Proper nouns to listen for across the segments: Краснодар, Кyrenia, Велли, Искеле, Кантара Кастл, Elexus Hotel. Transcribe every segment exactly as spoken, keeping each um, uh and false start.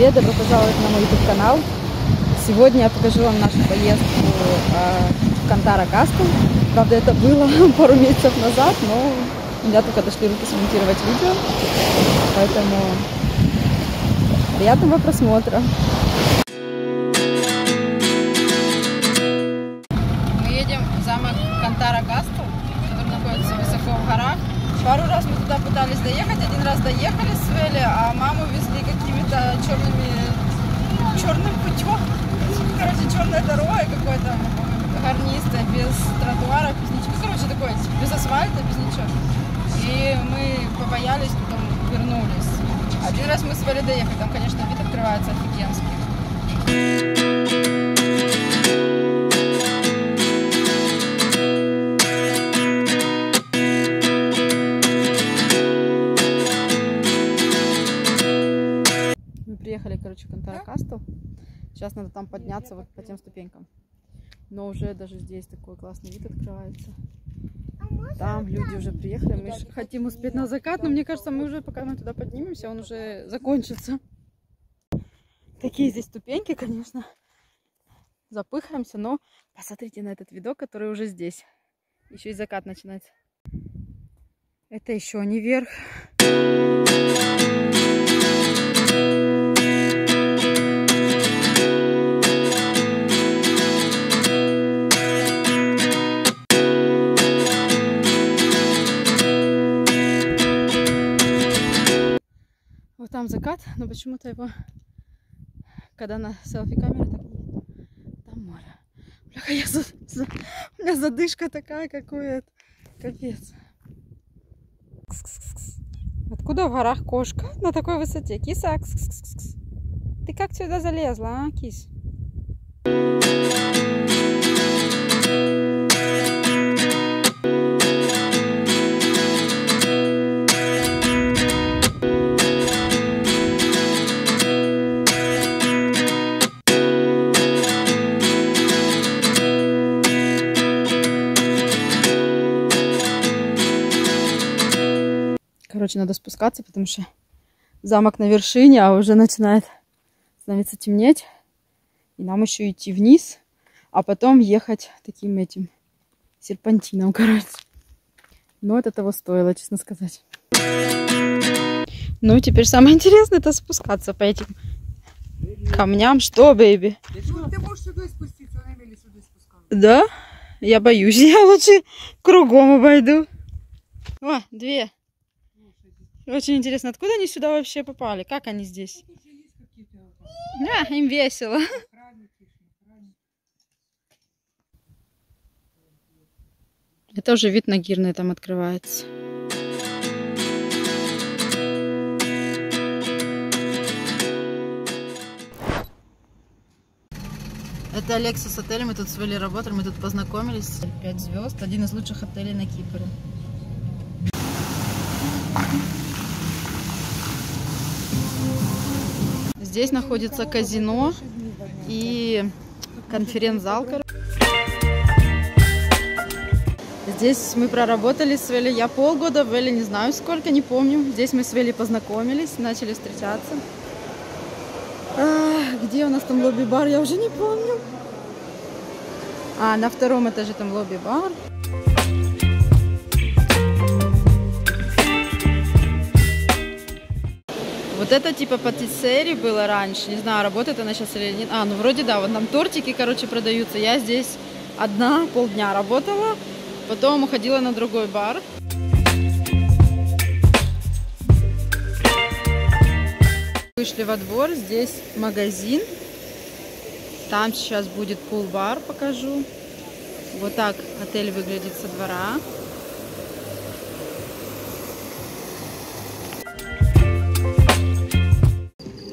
обеда. Добро пожаловать на мой ютуб-канал. Сегодня я покажу вам нашу поездку в Кантара Кастл. Правда, это было пару месяцев назад, но у меня только дошли руки смонтировать видео. Поэтому приятного просмотра. Мы едем в замок Кантара Кастл, который находится высоко в горах. Пару раз мы туда пытались доехать, один раз доехали с Велли, а маму везли какими-то черными, черным путем, короче, черной дорогой какой-то, гарнистой, без тротуара, без ничего, короче, такой, без асфальта, без ничего. И мы побоялись, потом вернулись. Один раз мы с Велли доехали, там, конечно, вид открывается офигенский. Короче, Кантара Кастл. Сейчас надо там подняться вот по тем ступенькам. Но уже даже здесь такой классный вид открывается. Там люди уже приехали. Мы же хотим успеть на закат, но мне кажется, мы уже, пока мы туда поднимемся, он уже закончится. Такие здесь ступеньки, конечно. Запыхаемся, но посмотрите на этот видок, который уже здесь. Еще и закат начинается. Это еще не верх. Там закат, но почему-то его, когда на селфи-камере, там море. Бляха, я за... За... у меня задышка такая какая-то, капец. Кс -кс -кс. Откуда в горах кошка на такой высоте? Киса, кс -кс -кс -кс. Ты как сюда залезла, а, кис? Короче, надо спускаться, потому что замок на вершине, а уже начинает становиться темнеть. И нам еще идти вниз, а потом ехать таким этим серпантином, короче. Но это того стоило, честно сказать. Ну, теперь самое интересное, это спускаться по этим камням. Что, бэйби? Ты можешь сюда спуститься, а Эмили сюда спускалась. Да? Я боюсь, я лучше кругом обойду. О, две. Очень интересно, откуда они сюда вообще попали? Как они здесь? Да, им весело. Это уже вид на Кyrenia там открывается. Это Elexus Hotel, мы тут с Велли работаем, мы тут познакомились. Пять звезд, один из лучших отелей на Кипре. Здесь находится казино и конференц-зал. Здесь мы проработали с Велли, я полгода, Велли не знаю сколько, не помню. Здесь мы с Велли познакомились, начали встречаться. А, где у нас там лобби-бар, я уже не помню. А, на втором этаже там лобби-бар. Вот это типа патиссери было раньше, не знаю, работает она сейчас или нет. А, ну вроде да, вот там тортики, короче, продаются. Я здесь одна полдня работала, потом уходила на другой бар. Вышли во двор, здесь магазин. Там сейчас будет пул-бар, покажу. Вот так отель выглядит со двора.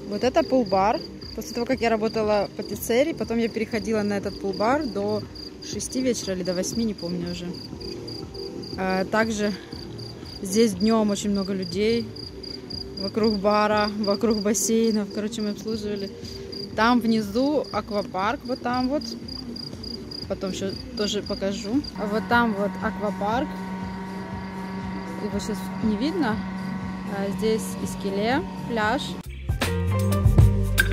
Вот это пул-бар. После того, как я работала в патиссерии, потом я переходила на этот пул-бар до шести вечера или до восьми, не помню уже. Также здесь днем очень много людей. Вокруг бара, вокруг бассейнов. Короче, мы обслуживали. Там внизу аквапарк, вот там вот. Потом еще тоже покажу. А вот там вот аквапарк. Его сейчас не видно. А здесь Искеле, пляж. Thank you.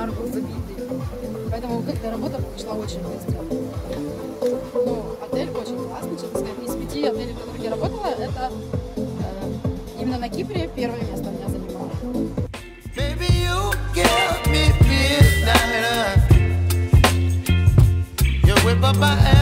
кошмар был забитый. Поэтому как-то работа шла очень быстро. Ну, отель очень классный, честно сказать. Из пяти отелей, в которых я работала, это э, именно на Кипре первое место у меня занимало. Baby,